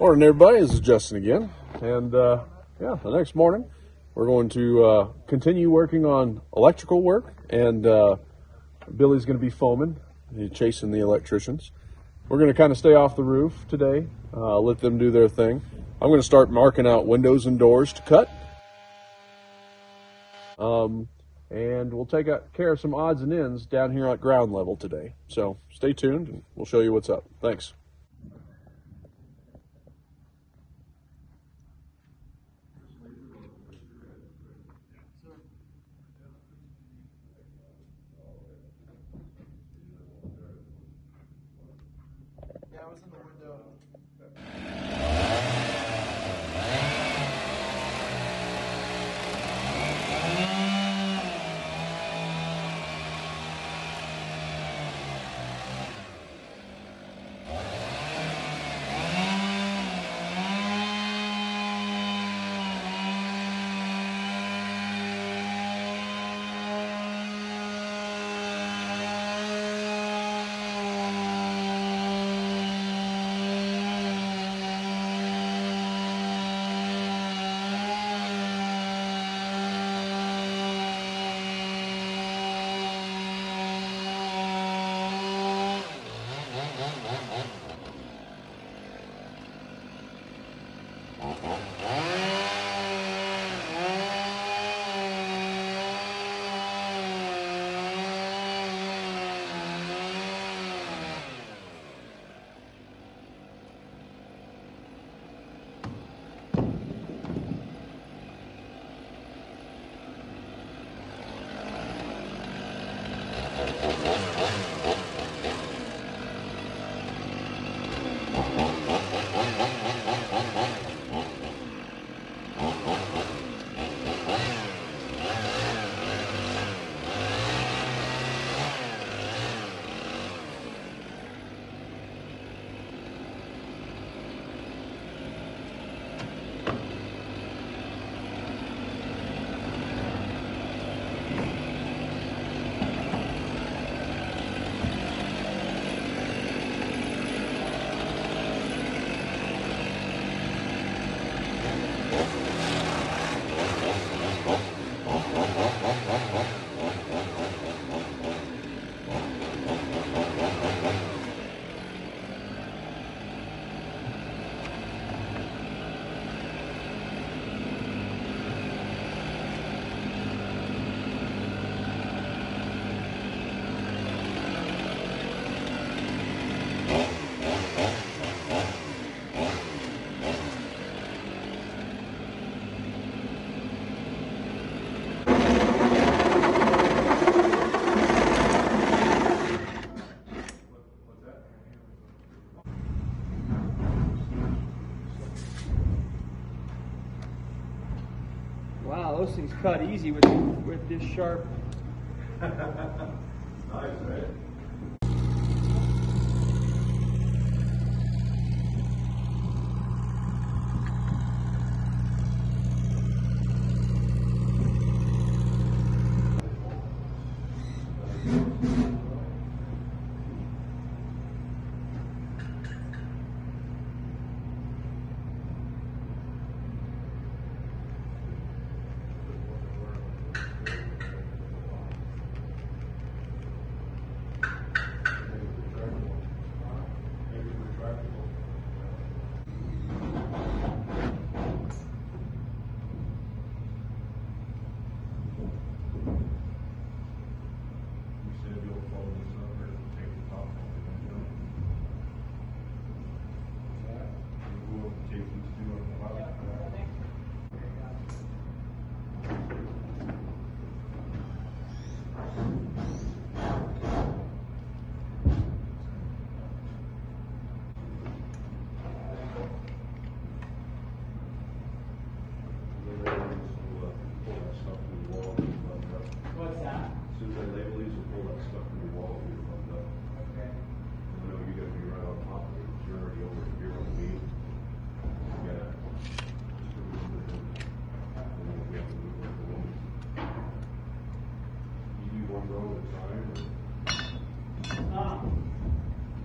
Morning, everybody. This is Justin again, and yeah, the next morning we're going to continue working on electrical work, and Billy's going to be foaming. He's chasing the electricians. We're going to kind of stay off the roof today, let them do their thing. I'm going to start marking out windows and doors to cut, and we'll take care of some odds and ends down here at ground level today. So stay tuned, and we'll show you what's up. Thanks. Those things cut easy with this sharp. Nice, right?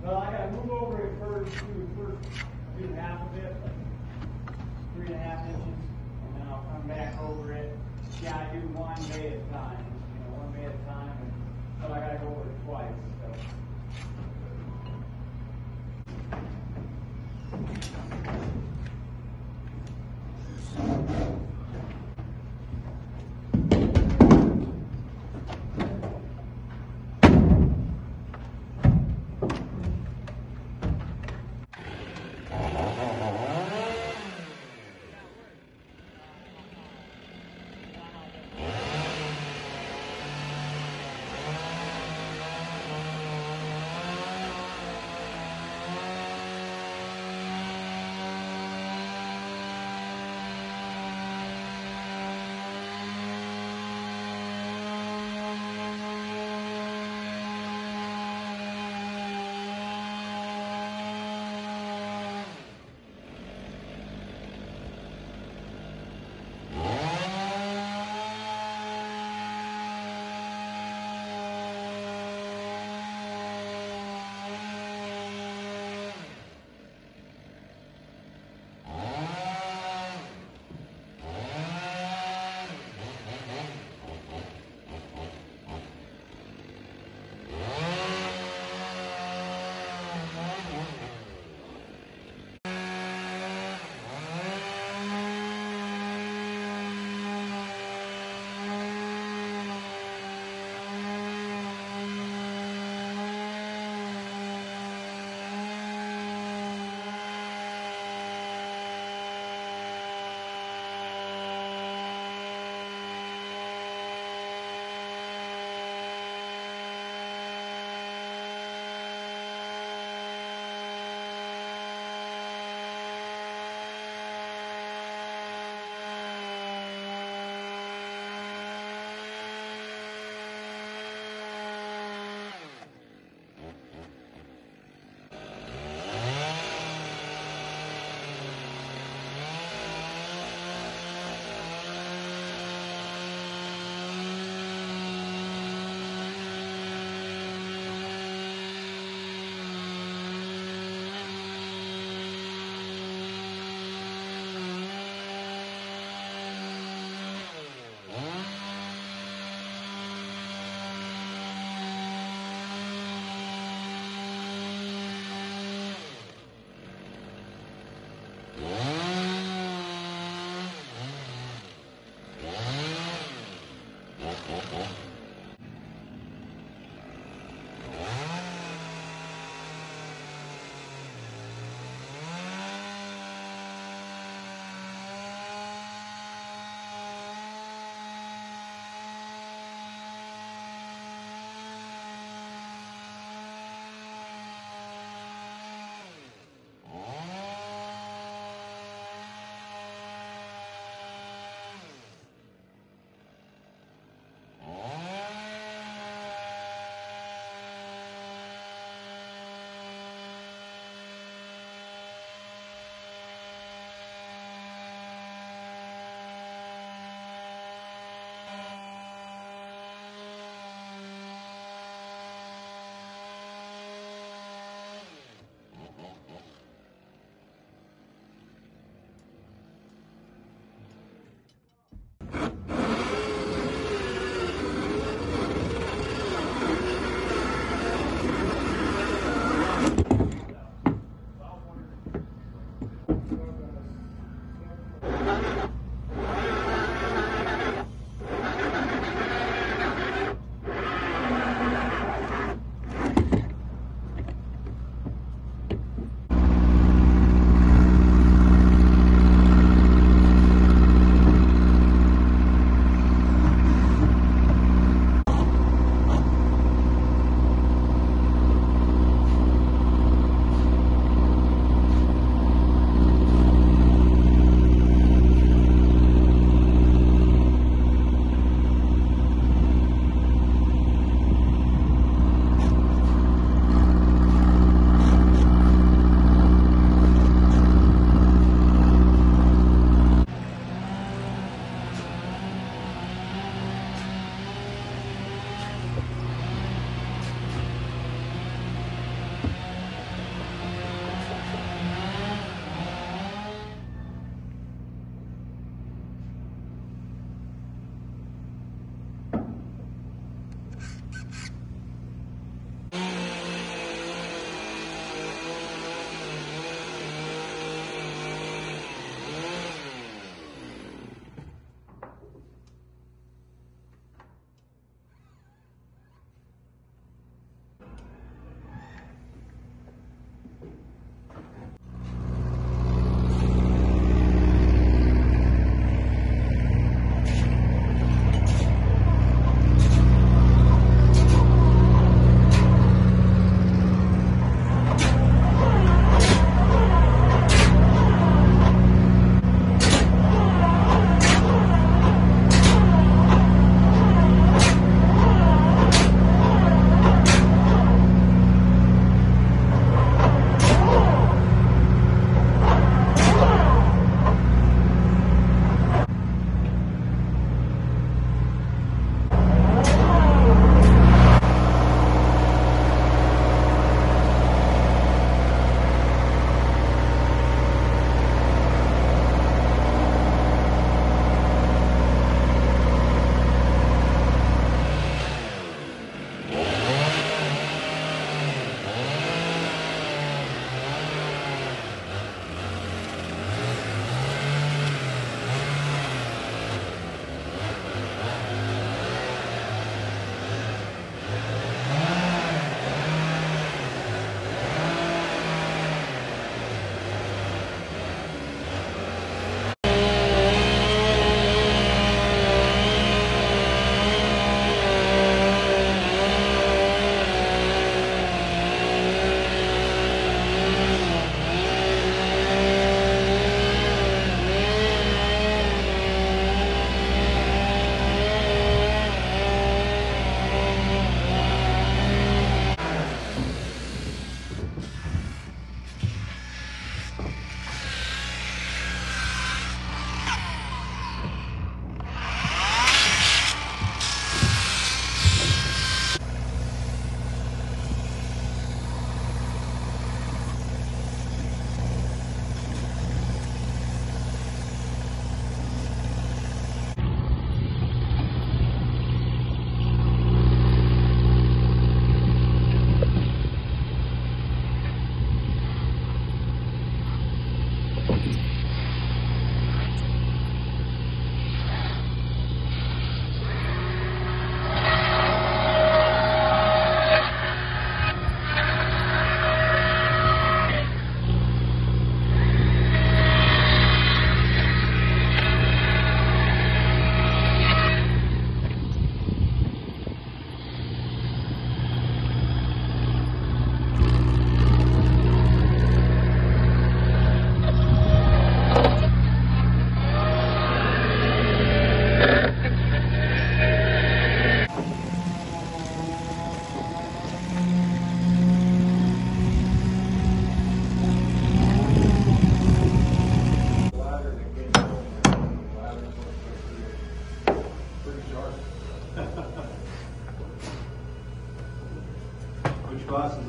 Well, I gotta move over it first. do half of it, 3.5 inches, and then I'll come back over it. Yeah, I do one bay at a time, one bay at a time, but I gotta go over it twice, so.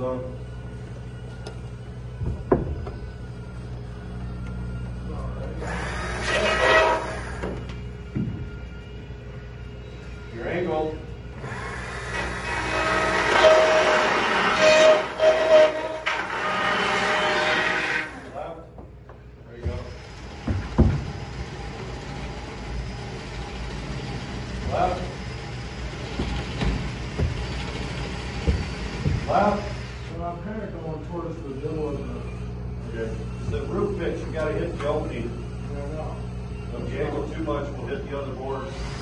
above. Your angle. Left, left. So I'm kind of going towards the middle of the. Okay. The root pitch, you got to hit the opening. Yeah, no. If you angle too much, we'll hit the other board.